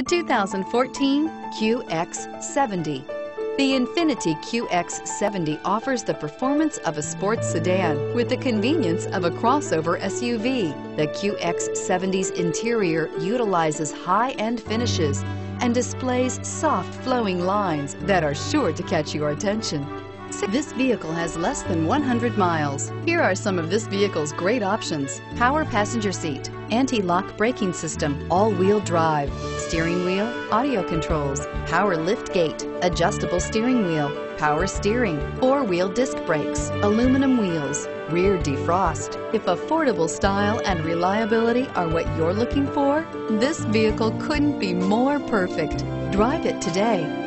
The 2014 QX70. The Infiniti QX70 offers the performance of a sports sedan with the convenience of a crossover SUV. The QX70's interior utilizes high-end finishes and displays soft flowing lines that are sure to catch your attention. This vehicle has less than 100 miles. Here are some of this vehicle's great options: power passenger seat, anti-lock braking system, all-wheel drive, steering wheel audio controls, power lift gate, adjustable steering wheel, power steering, four-wheel disc brakes, aluminum wheels, rear defrost. If affordable style and reliability are what you're looking for, this vehicle couldn't be more perfect. Drive it today.